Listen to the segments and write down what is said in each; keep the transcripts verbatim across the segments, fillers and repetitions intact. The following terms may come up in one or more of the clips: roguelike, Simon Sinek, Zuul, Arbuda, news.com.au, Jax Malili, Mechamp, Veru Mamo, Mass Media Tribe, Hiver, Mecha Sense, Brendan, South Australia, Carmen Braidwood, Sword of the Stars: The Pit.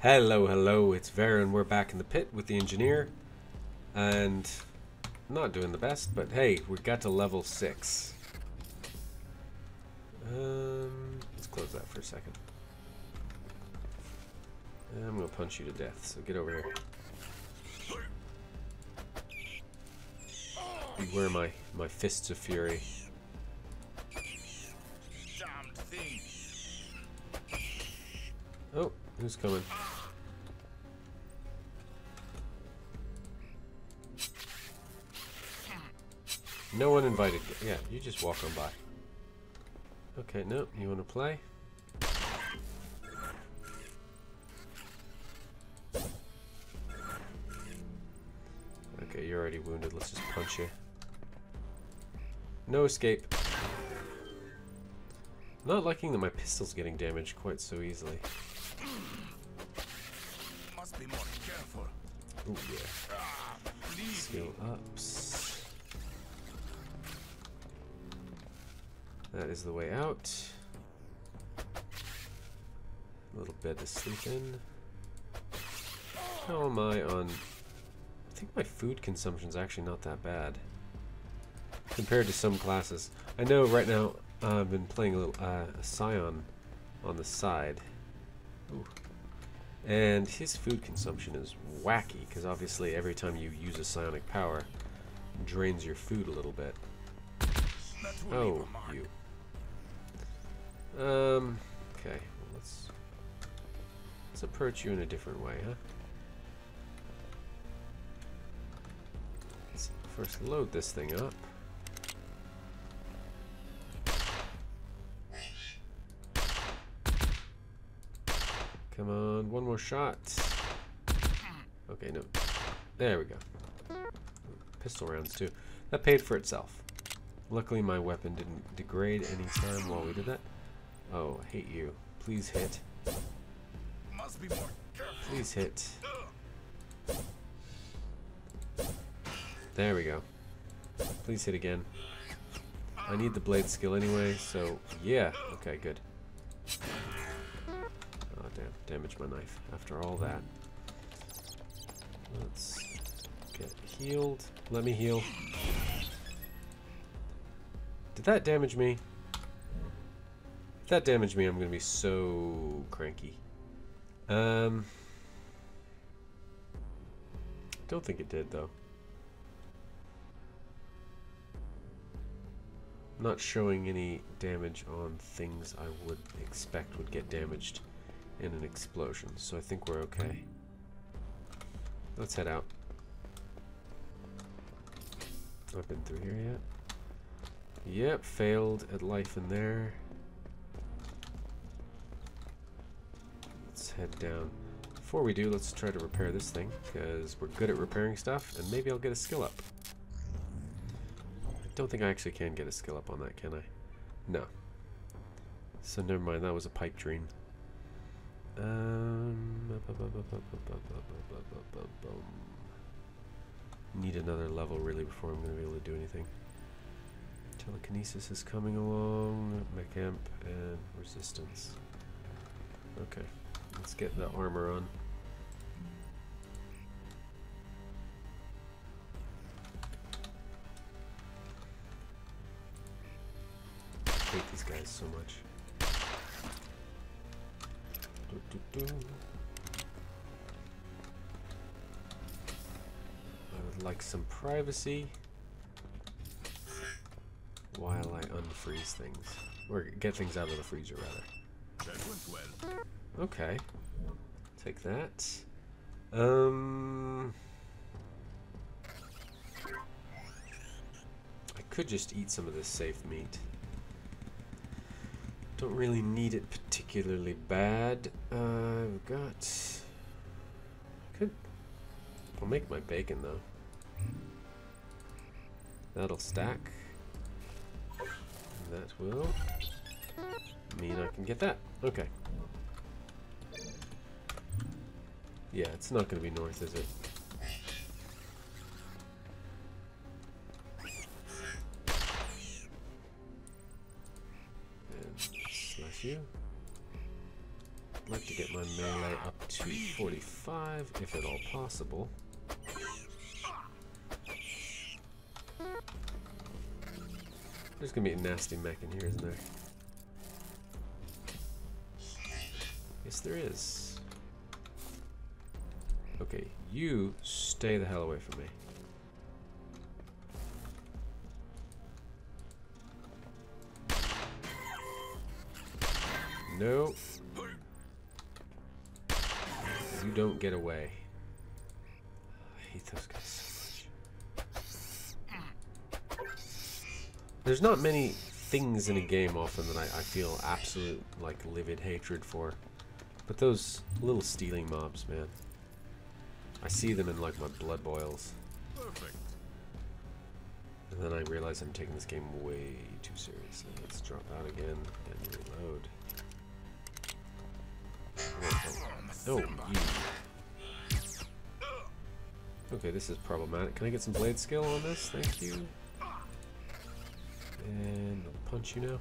Hello, hello, it's Veru and we're back in the pit with the engineer. And not doing the best, but hey, we got to level six. Um, let's close that for a second. I'm gonna punch you to death, so get over here. Beware my, my fists of fury. Oh, who's coming? No one invited. Yeah, you just walk on by. Okay, no, you want to play? Okay, you're already wounded. Let's just punch you. No escape. Not liking that my pistol's getting damaged quite so easily. Must be more careful. Ooh, yeah. Skill ups. That is the way out. A little bed to sleep in. How am I on... I think my food consumption's actually not that bad. Compared to some classes. I know right now uh, I've been playing a little uh, a Scion on the side. Ooh. And his food consumption is wacky, because obviously every time you use a psionic power, it drains your food a little bit. Oh, you. Um, okay. Well, let's let's approach you in a different way, huh? Let's first load this thing up. Come on, one more shot. Okay, no. There we go. Pistol rounds too. That paid for itself. Luckily, my weapon didn't degrade any time while we did that. Oh, I hate you. Please hit. Must be more careful. Please hit. There we go. Please hit again. I need the blade skill anyway, so yeah. Okay, good. Oh, damn. Damaged my knife after all that. Let's get healed. Let me heal. Did that damage me? If that damaged me, I'm going to be so cranky. Um, don't think it did, though. Not showing any damage on things I would expect would get damaged in an explosion, so I think we're okay. Let's head out. I've been through here yet. Yep, failed at life in there. Let's head down. Before we do, let's try to repair this thing, because we're good at repairing stuff, and maybe I'll get a skill up. I don't think I actually can get a skill up on that, can I? No. So never mind, that was a pipe dream. Um, need another level, really, before I'm going to be able to do anything. Telekinesis is coming along, mechamp, and resistance. Okay, let's get the armor on. I hate these guys so much. Do, do, do. I would like some privacy. While I unfreeze things. Or get things out of the freezer, rather. That went well. Okay. Take that. Um... I could just eat some of this safe meat. Don't really need it particularly bad. Uh, I've got... I could... I'll make my bacon, though. That'll stack. That will mean I can get that. Okay. Yeah, it's not going to be north, is it? And slash you. I'd like to get my melee up to forty-five, if at all possible. There's gonna be a nasty mech in here, isn't there? Yes, there is. Okay, you stay the hell away from me. No. You don't get away. I hate those guys so much. There's not many things in a game often that I, I feel absolute, like, livid hatred for. But those little stealing mobs, man. I see them and, like, my blood boils. Perfect. And then I realize I'm taking this game way too seriously. Let's drop out again and reload. Oh, okay, this is problematic. Can I get some blade skill on this? Thank you. And I'll punch you now.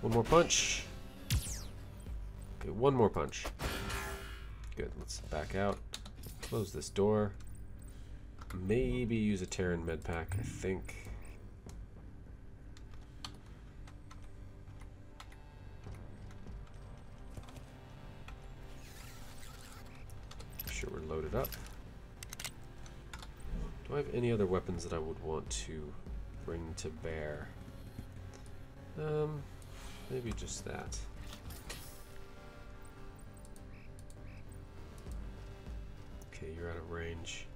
One more punch. Okay, one more punch. Good, let's back out. Close this door. Maybe use a Terran med pack, I think. Loaded up. Do I have any other weapons that I would want to bring to bear? Um, maybe just that. Okay, you're out of range.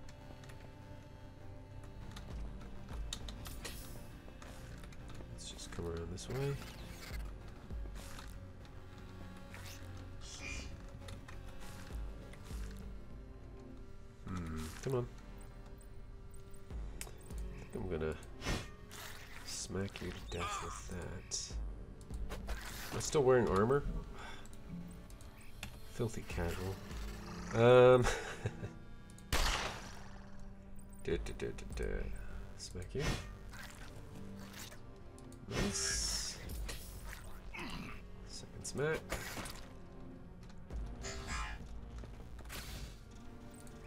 Let's just come around this way. Come on. I think I'm gonna smack you to death with that. Am I still wearing armor? Filthy casual. Um. da, da, da, da, da. Smack you. Nice. Second smack.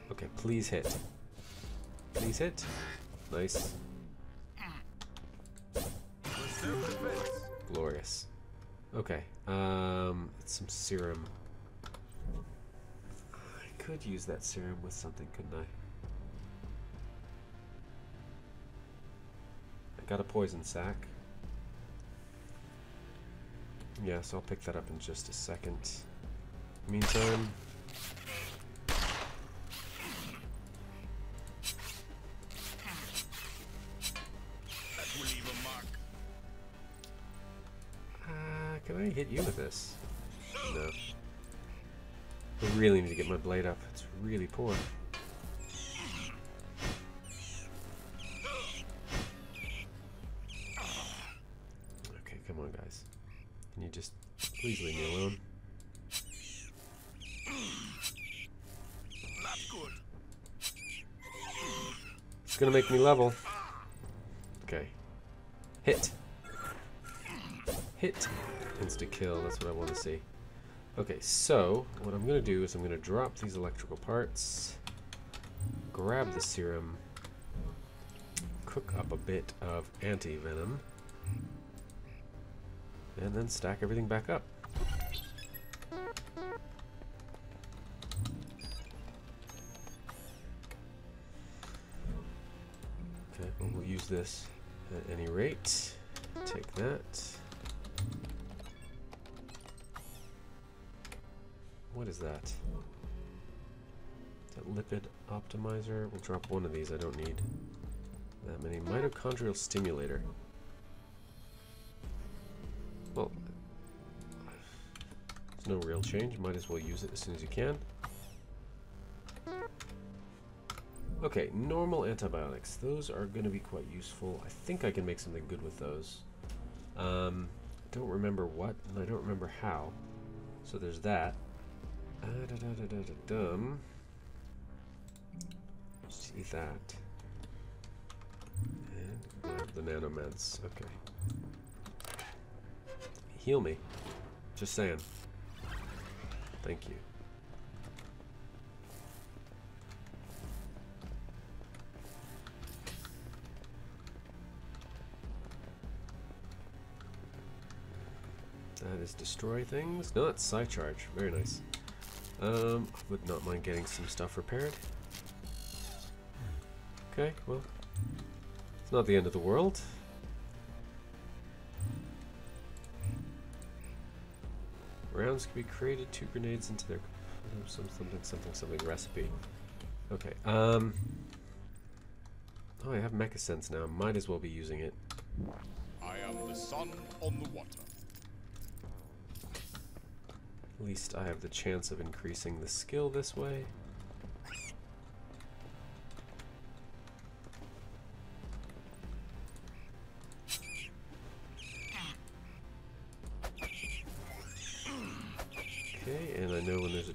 Okay, please hit. Please hit. Nice. Glorious. Okay, um, some serum. I could use that serum with something, couldn't I? I got a poison sack. Yeah, so I'll pick that up in just a second. Meantime... hit you with this. No. I really need to get my blade up. It's really poor. Okay, come on, guys. Can you just please leave me alone? Not good. It's gonna make me level. Okay. Hit. Hit. Insta kill, that's what I want to see. Okay, so what I'm going to do is I'm going to drop these electrical parts, grab the serum, cook up a bit of anti-venom, and then stack everything back up. Okay, well, we'll use this at any rate. Take that. What is that? Is that lipid optimizer? We'll drop one of these. I don't need that many. Mitochondrial stimulator. Well, there's no real change. Might as well use it as soon as you can. Okay, normal antibiotics. Those are going to be quite useful. I think I can make something good with those. Um, don't remember what, and I don't remember how. So there's that. Uh, da, da, da, da, da, dum. Just eat that. And grab the nanomeds. Okay. Heal me. Just saying. Thank you. That is destroy things. No, it's psi charge. Very nice. Um, would not mind getting some stuff repaired. Okay, well, it's not the end of the world. Rounds can be created, two grenades into their something something something something recipe. Okay, um oh, I have Mecha Sense now, might as well be using it. I am the sun on the water. At least I have the chance of increasing the skill this way.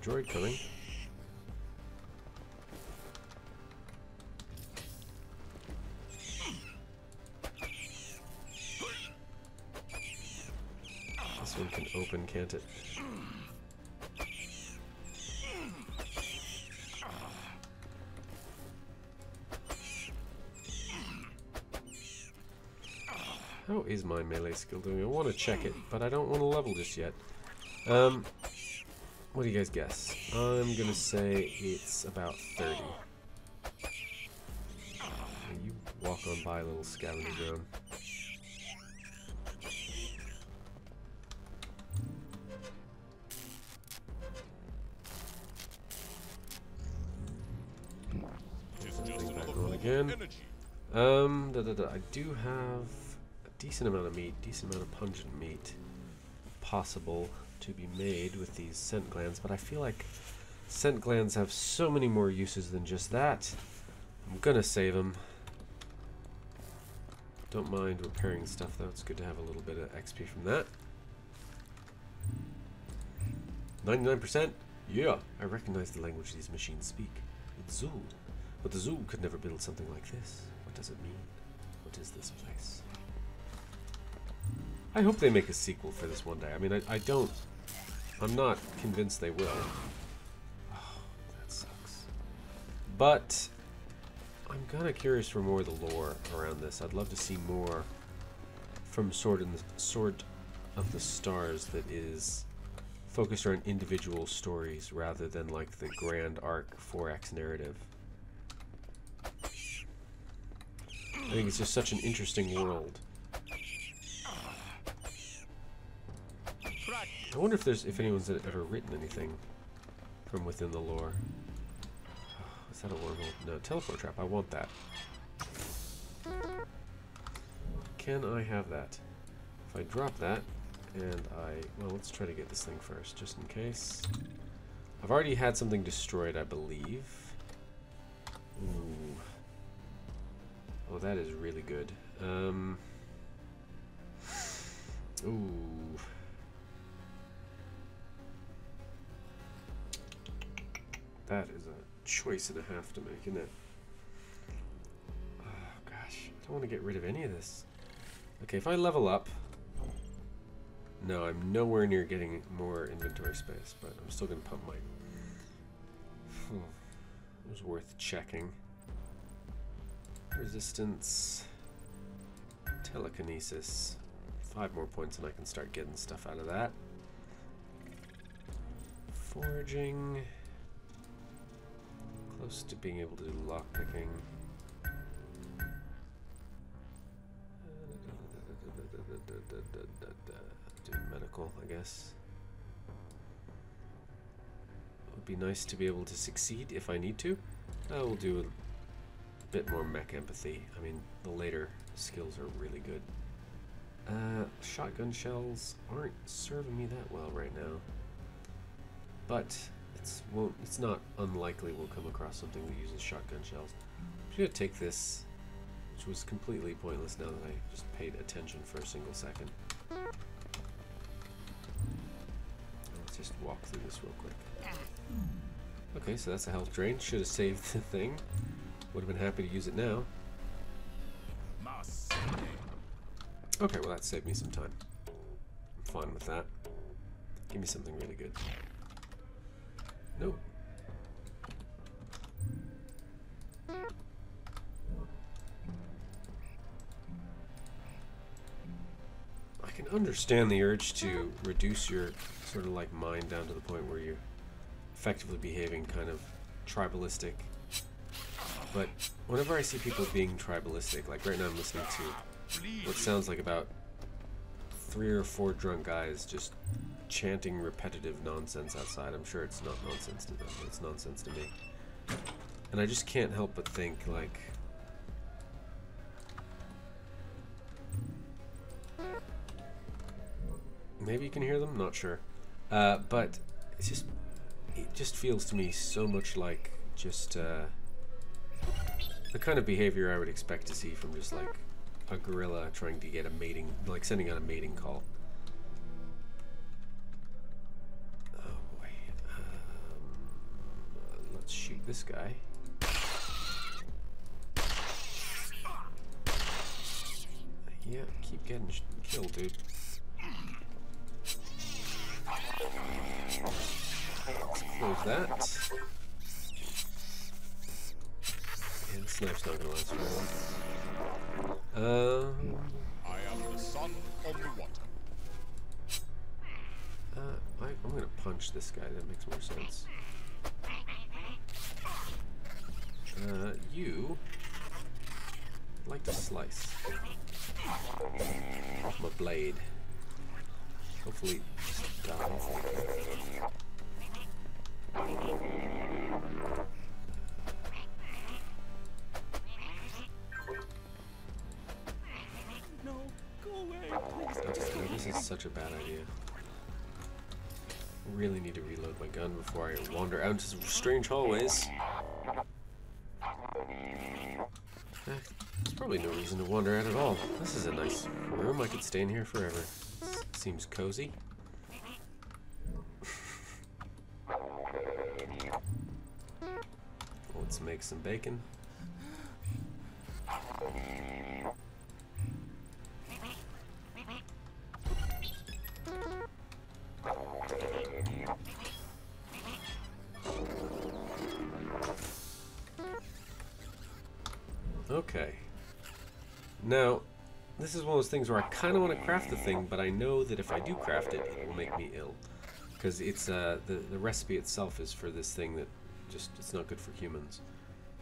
Droid coming. This one can open, can't it? How is my melee skill doing? I want to check it, but I don't want to level just yet. Um... What do you guys guess? I'm gonna say it's about thirty. You walk on by, little scavenger drone. Bring that on again. Um, da, da, da. I do have a decent amount of meat, decent amount of pungent meat, possible to be made with these scent glands, but I feel like scent glands have so many more uses than just that. I'm gonna save them. Don't mind repairing stuff though, it's good to have a little bit of X P from that. ninety-nine percent? Yeah! I recognize the language these machines speak. It's Zuul. But the Zuul could never build something like this. What does it mean? What is this place? I hope they make a sequel for this one day. I mean, I, I don't... I'm not convinced they will. Oh, that sucks. But I'm kind of curious for more of the lore around this. I'd love to see more from Sword, in the, Sword of the Stars that is focused on individual stories rather than like the grand arc four X narrative. I think it's just such an interesting world. I wonder if there's if anyone's ever written anything from within the lore. Is that a wormhole? No, teleport trap. I want that. Can I have that? If I drop that, and I... Well, let's try to get this thing first, just in case. I've already had something destroyed, I believe. Ooh. Oh, that is really good. Um... Ooh... That is a choice and a half to make, isn't it? Oh, gosh. I don't want to get rid of any of this. Okay, if I level up... No, I'm nowhere near getting more inventory space, but I'm still going to pump my... Hmm. It was worth checking. Resistance. Telekinesis. Five more points and I can start getting stuff out of that. Foraging... Close to being able to do lockpicking. Do medical, I guess. It would be nice to be able to succeed if I need to. I will do a bit more mech empathy. I mean, the later skills are really good. Uh, shotgun shells aren't serving me that well right now. But... It's, won't, it's not unlikely we'll come across something that uses shotgun shells. I'm going to take this, which was completely pointless now that I just paid attention for a single second. Let's just walk through this real quick. Okay, so that's a health drain. Should have saved the thing. Would have been happy to use it now. Okay, well that saved me some time. I'm fine with that. Give me something really good. understand the urge to reduce your sort of like mind down to the point where you're effectively behaving kind of tribalistic. But whenever I see people being tribalistic, like right now I'm listening to what sounds like about three or four drunk guys just chanting repetitive nonsense outside. I'm sure it's not nonsense to them, but it's nonsense to me. And I just can't help but think, like, maybe you can hear them, not sure. Uh, but it's just, it just feels to me so much like just uh, the kind of behavior I would expect to see from just like a gorilla trying to get a mating, like sending out a mating call. Oh boy. Um, let's shoot this guy. Yeah, keep getting killed, dude. Close that. Yeah, the snipe's not gonna last for long. Um. I am the son of the water. Uh, I, I'm gonna punch this guy. That makes more sense. Uh, you like to slice off my blade. Hopefully, just die. No, go away, please. This is such a bad idea. Really need to reload my gun before I wander out into some strange hallways. There's probably no reason to wander out at all. This is a nice room. I could stay in here forever. Seems cozy. Let's make some bacon. Okay. Now, this is one of those things where I kind of want to craft the thing, but I know that if I do craft it, it will make me ill. Because it's uh, the, the recipe itself is for this thing that just, it's not good for humans.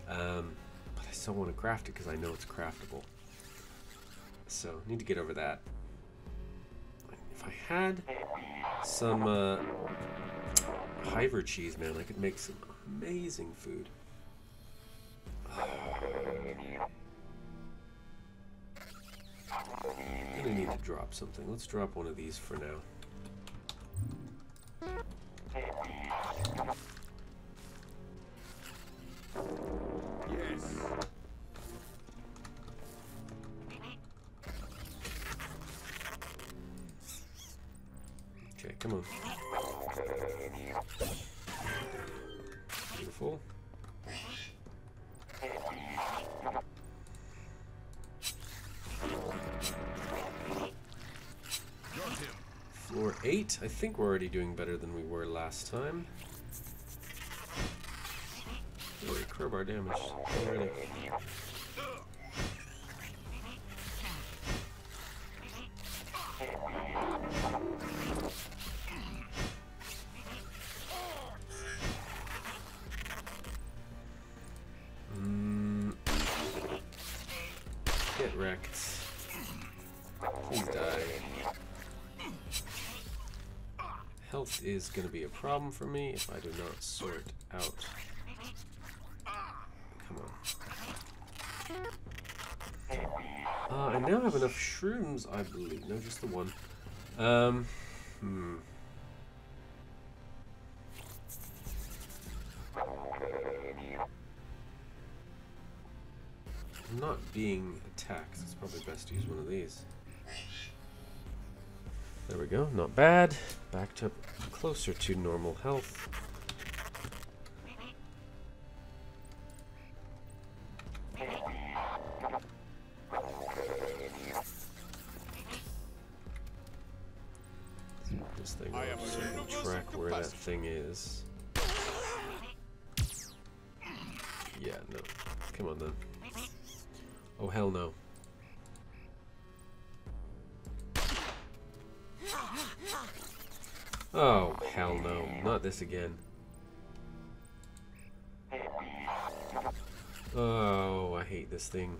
Um, but I still want to craft it because I know it's craftable. So, need to get over that. If I had some uh, Hiver cheese, man, I could make some amazing food. I'm gonna need to drop something. Let's drop one of these for now. Yes. Okay, come on. Beautiful. Floor eight. I think we're already doing better than we were last time. Oh, we crowbar damage already. Mm. Get wrecked. Please die. Health is going to be a problem for me if I do not sort out. Come on. Uh, I now have enough shrooms, I believe. No, just the one. Um, hmm. I'm not being attacked. It's probably best to use one of these. There we go, not bad. Back to closer to normal health. This thing will certainly track where that thing is. Yeah, no. Come on then. Oh hell no. Oh, hell no. Not this again. Oh, I hate this thing.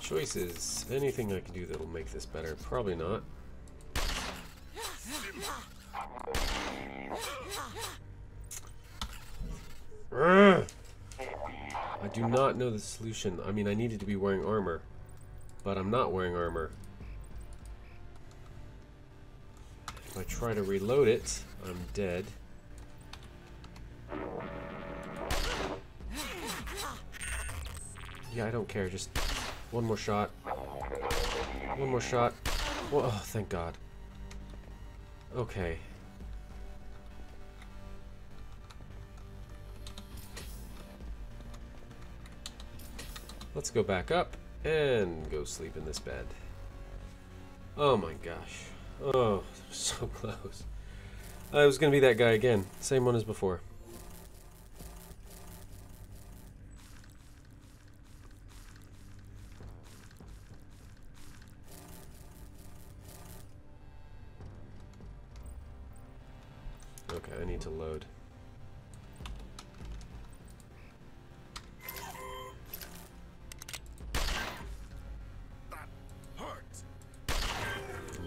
Choices. Anything I can do that'll make this better? Probably not. I do not know the solution. I mean, I needed to be wearing armor, but I'm not wearing armor. If I try to reload it, I'm dead. Yeah, I don't care. Just... One more shot. One more shot. Whoa, oh, thank God. Okay. Let's go back up and go sleep in this bed. Oh my gosh. Oh, so close. I was gonna be that guy again. Same one as before.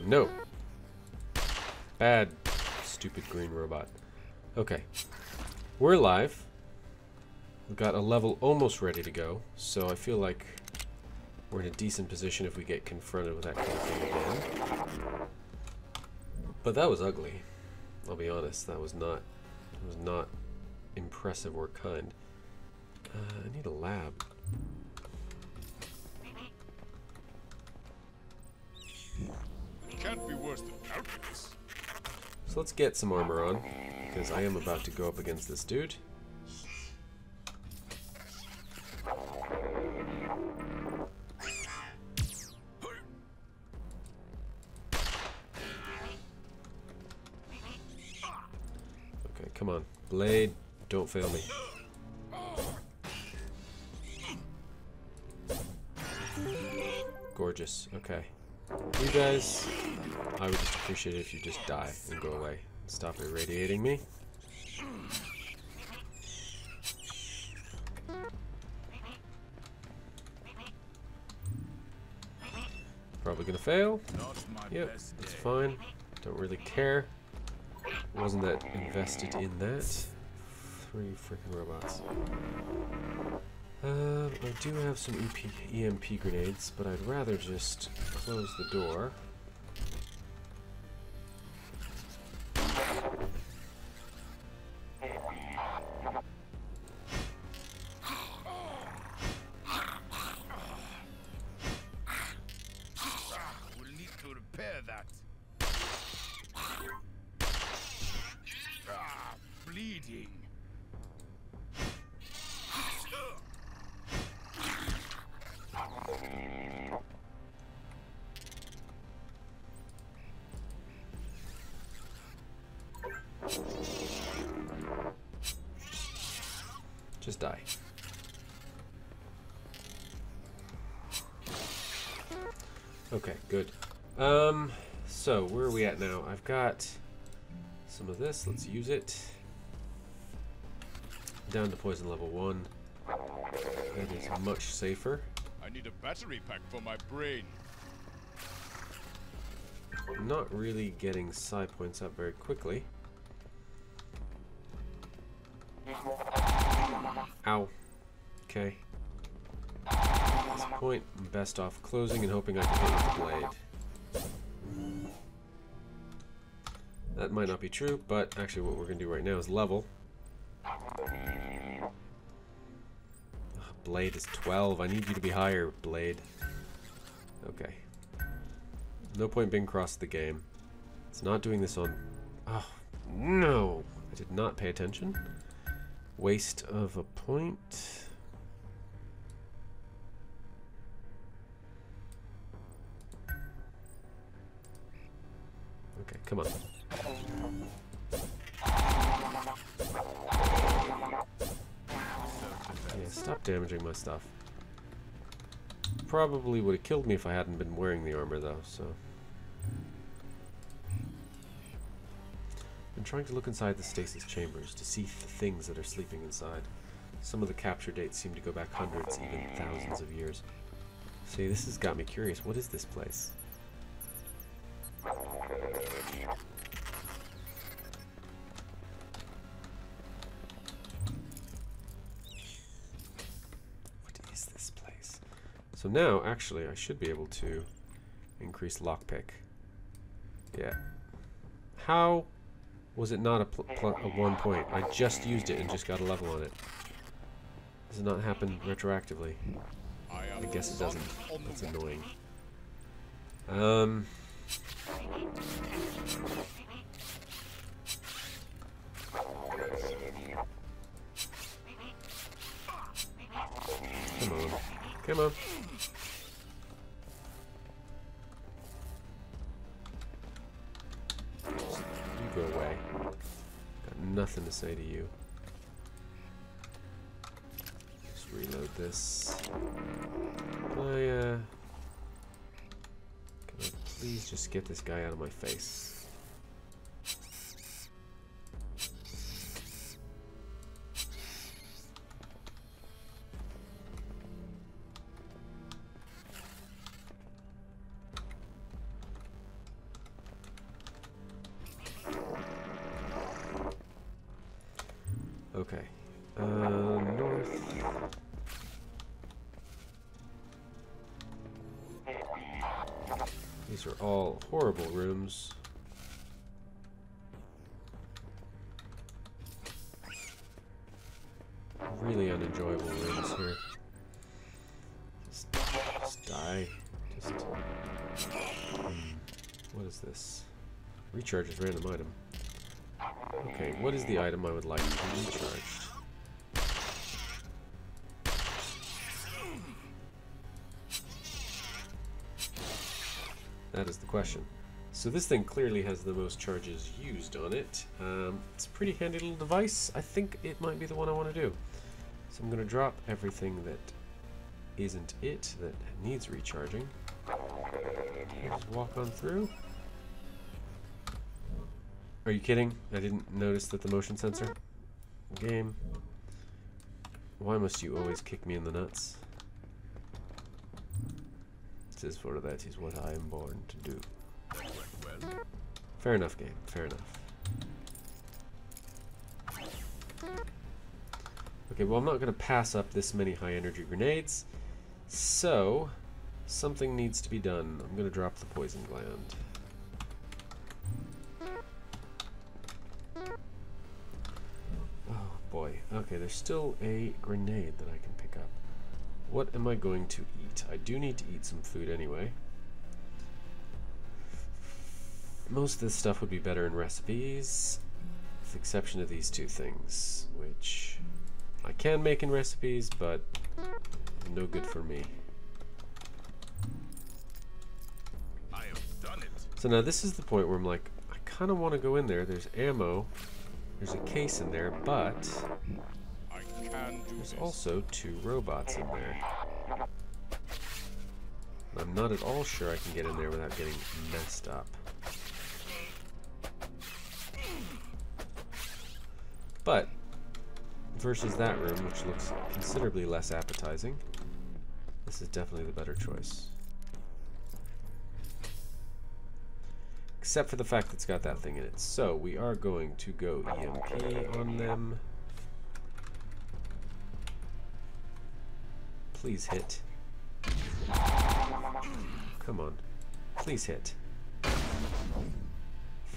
No. Bad, stupid green robot. Okay. We're alive. We've got a level almost ready to go, so I feel like we're in a decent position if we get confronted with that kind of thing again. But that was ugly. I'll be honest, that was not that was not impressive or kind. Uh, I need a lab. Can't be worse than alchemists. So let's get some armor on, because I am about to go up against this dude. Okay, come on. Blade, don't fail me. Gorgeous. Okay. You guys, I would just appreciate it if you just die and go away. Stop irradiating me. Probably gonna fail. Yep, it's fine. Don't really care. Wasn't that invested in that. Three freaking robots. Um, I do have some E M P grenades, but I'd rather just close the door. We'll need to repair that. Ah, bleeding. Just die. Okay, good. Um, so where are we at now? I've got some of this. Let's use it. Down to poison level one. That is much safer. I need a battery pack for my brain. I'm not really getting psi points up very quickly. Ow. Okay. At this point, I'm best off closing and hoping I can hit with the blade. That might not be true, but actually what we're going to do right now is level. Ugh, blade is twelve. I need you to be higher, blade. Okay. No point being crossed the game. It's not doing this on... Oh, no! I did not pay attention. Waste of a point. Okay, come on. Yeah, Stop damaging my stuff. Probably would have killed me if I hadn't been wearing the armor, though, so. Been trying to look inside the stasis chambers to see the things that are sleeping inside. Some of the capture dates seem to go back hundreds, even thousands of years. See, this has got me curious. What is this place? So now, actually, I should be able to increase lockpick. Yeah. How was it not a, pl pl a one point? I just used it and just got a level on it. Does it not happen retroactively? I guess it doesn't. That's annoying. Um. Come on. Come on. Go away. Got nothing to say to you. Just reload this. Can I, uh, can I please just get this guy out of my face? Okay, uh, north. These are all horrible rooms. Really unenjoyable rooms here. Just, just die. Just. What is this? Recharges random item. Okay, what is the item I would like to be recharged? That is the question. So this thing clearly has the most charges used on it. Um, it's a pretty handy little device. I think it might be the one I want to do. So I'm going to drop everything that isn't it, that needs recharging. Just walk on through. Are you kidding? I didn't notice that the motion sensor. Game. Why must you always kick me in the nuts? It says for that is what I am born to do. Fair enough, game. Fair enough. Okay, well I'm not going to pass up this many high energy grenades. So, something needs to be done. I'm going to drop the poison gland. Okay, there's still a grenade that I can pick up. What am I going to eat? I do need to eat some food anyway. Most of this stuff would be better in recipes, with the exception of these two things, which I can make in recipes, but no good for me. I have done it. So now this is the point where I'm like, I kind of want to go in there. There's ammo. There's a case in there, but I can do there's this. Also two robots in there. I'm not at all sure I can get in there without getting messed up. But, versus that room, which looks considerably less appetizing, this is definitely the better choice. Except for the fact that it's got that thing in it. So we are going to go E M P on them. Please hit. Come on. Please hit.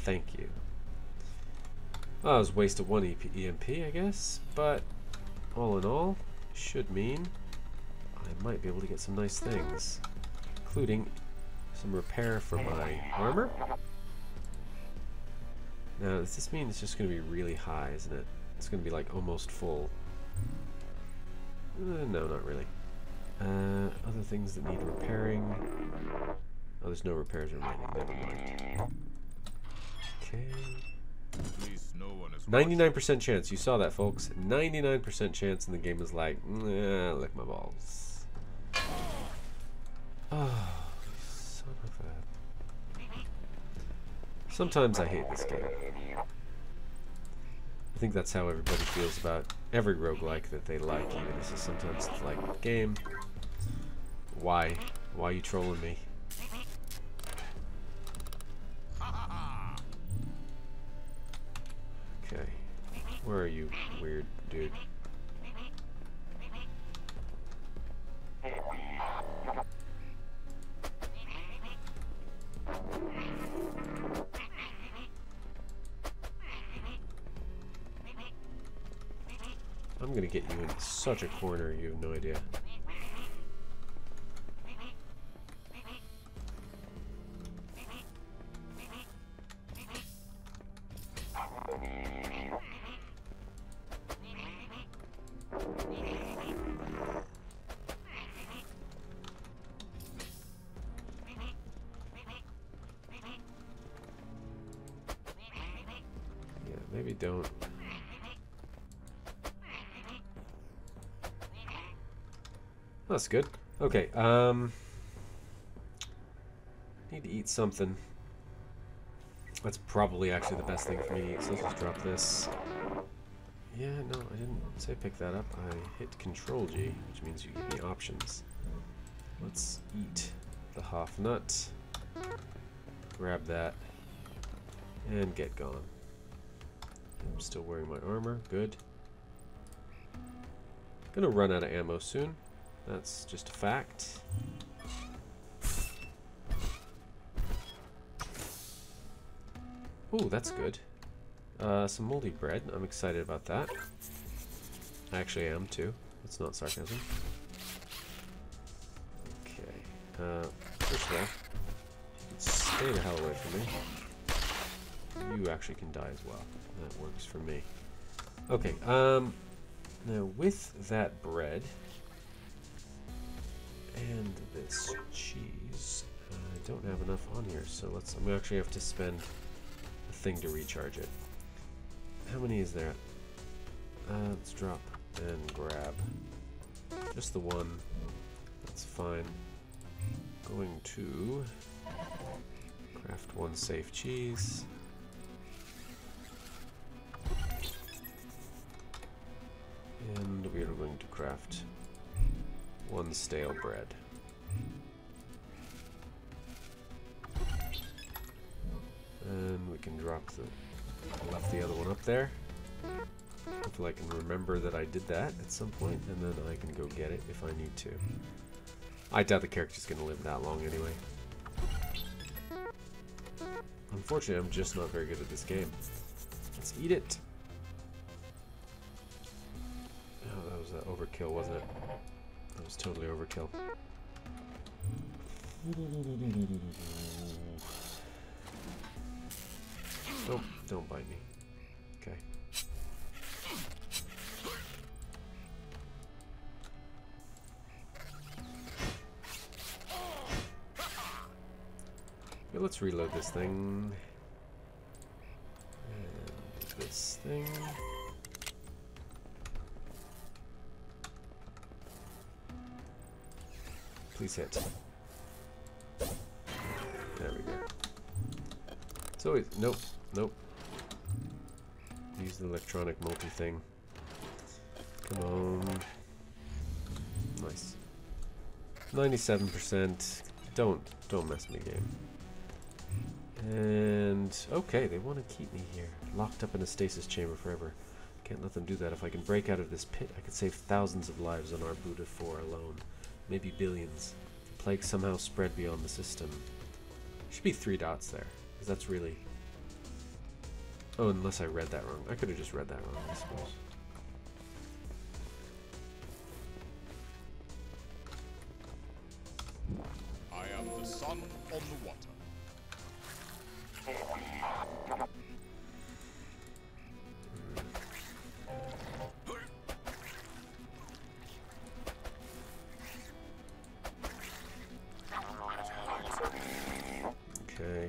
Thank you. Well, that was a waste of one E M P, I guess. But all in all, should mean I might be able to get some nice things. Including some repair for my armor. Now, does this mean it's just going to be really high, isn't it? It's going to be, like, almost full. Uh, no, not really. Uh, other things that need repairing. Oh, there's no repairs remaining. Never mind. Okay. ninety-nine percent chance. You saw that, folks. ninety-nine percent chance, and the game is like, nah, lick my balls. Oh, son of a... Sometimes I hate this game. I think that's how everybody feels about every roguelike that they like, even. This is sometimes like, game, why? Why are you trolling me? Okay. Where are you, weird dude? I'm gonna get you in such a corner, you have no idea. Maybe don't. That's good. Okay, um... need to eat something. That's probably actually the best thing for me to eat, so let's just drop this. Yeah, no, I didn't say pick that up. I hit Control G, which means you give me options. Let's eat the half nut. Grab that. And get gone. I'm still wearing my armor. Good. Gonna run out of ammo soon. That's just a fact. Ooh, that's good. Uh, some moldy bread. I'm excited about that. I actually am too. It's not sarcasm. Okay. Uh, first of all, stay the hell away from me. You actually can die as well. That works for me. Okay, um, now with that bread and this cheese, uh, I don't have enough on here, so let's, I'm gonna actually have to spend a thing to recharge it. How many is there? Uh, let's drop and grab just the one. That's fine. Going to craft one safe cheese. And we are going to craft one stale bread. And we can drop the... I left the other one up there. Hopefully I can remember that I did that at some point, and then I can go get it if I need to. I doubt the character's going to live that long anyway. Unfortunately, I'm just not very good at this game. Let's eat it. Was that overkill, wasn't it? That was totally overkill. Don't, don't bite me. Okay. Okay, let's reload this thing. And this thing. Please hit. There we go. It's always... Nope. Nope. Use the electronic multi-thing. Come on. Nice. ninety-seven percent. Don't. Don't mess me, game. And... Okay, they want to keep me here. Locked up in a stasis chamber forever. Can't let them do that. If I can break out of this pit, I could save thousands of lives on Arbuda four alone. Maybe billions. The plague somehow spread beyond the system. Should be three dots there, because that's really... Oh, unless I read that wrong. I could have just read that wrong, I suppose. I am the sun on the water.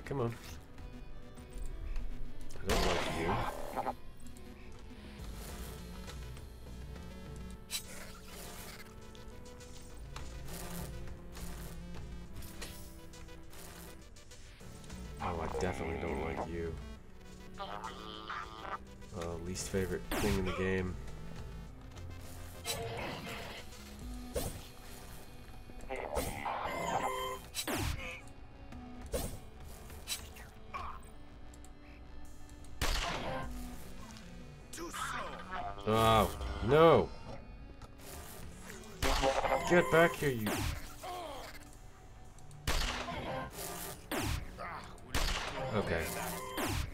Come on. I don't like you. Oh, I definitely don't like you. Uh, least favorite thing in the game. Oh, no! Get back here, you... Okay.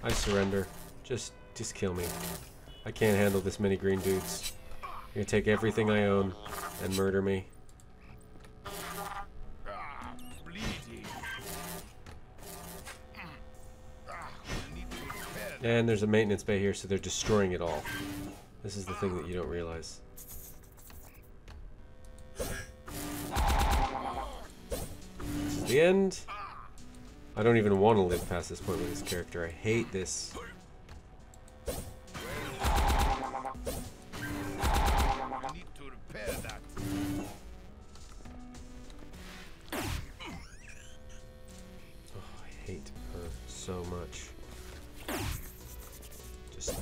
I surrender. Just, just kill me. I can't handle this many green dudes. You're gonna take everything I own and murder me. And there's a maintenance bay here, so they're destroying it all. This is the thing that you don't realize. This is the end. I don't even want to live past this point with this character. I hate this. Oh, I hate her so much. Just, just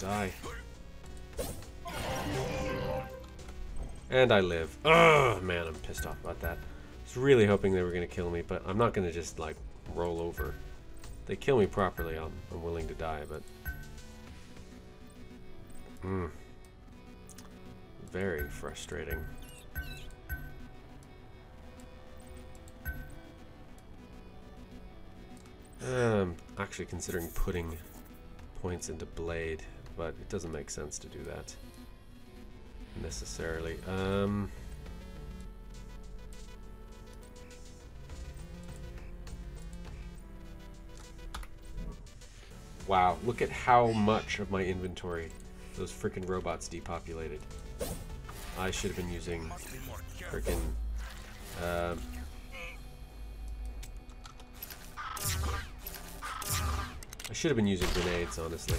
die. And I live. Oh man, I'm pissed off about that. I was really hoping they were gonna kill me, but I'm not gonna just like roll over. If they kill me properly, I'm, I'm willing to die, but mm. Very frustrating. I'm actually considering putting points into Blade, but it doesn't make sense to do that necessarily. Um, wow, look at how much of my inventory those freaking robots depopulated. I should have been using freaking uh, I should have been using grenades, honestly.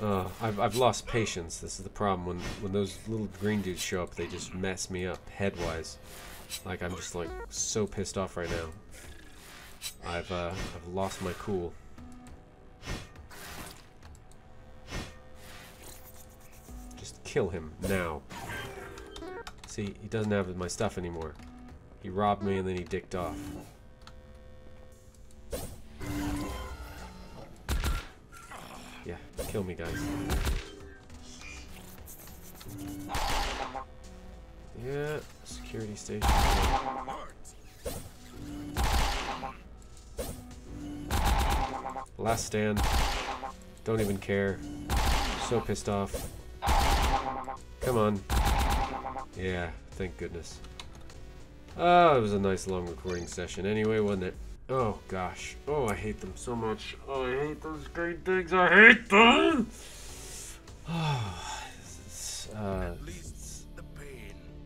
Uh, I've, I've lost patience. This is the problem. When when those little green dudes show up, they just mess me up head-wise. Like, I'm just, like, so pissed off right now. I've, uh, I've lost my cool. Just kill him now. See, he doesn't have my stuff anymore. He robbed me and then he dicked off. Yeah, kill me, guys. Yeah, security station. Last stand. Don't even care. So pissed off. Come on. Yeah, thank goodness. Oh, it was a nice long recording session anyway, wasn't it? Oh gosh. Oh, I hate them so much. Oh, I hate those great things. I hate them! Oh, it's, uh, it's,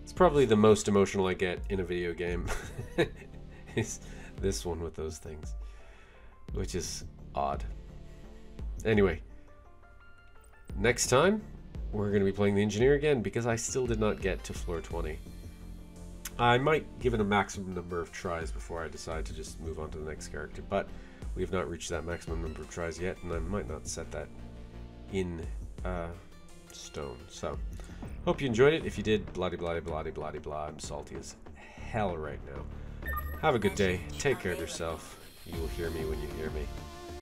it's probably the most emotional I get in a video game. It's this one with those things. Which is odd. Anyway. Next time, we're going to be playing the Engineer again because I still did not get to floor twenty. I might give it a maximum number of tries before I decide to just move on to the next character, but we have not reached that maximum number of tries yet, and I might not set that in uh, stone. So, hope you enjoyed it. If you did, bloody, bloody, bloody, bloody, blah. I'm salty as hell right now. Have a good day. Take care of yourself. You will hear me when you hear me.